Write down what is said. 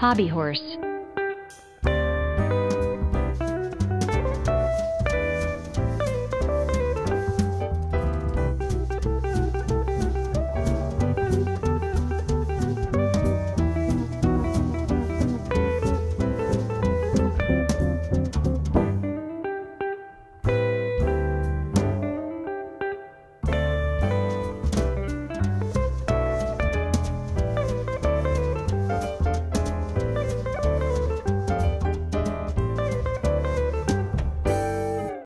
hobby horse.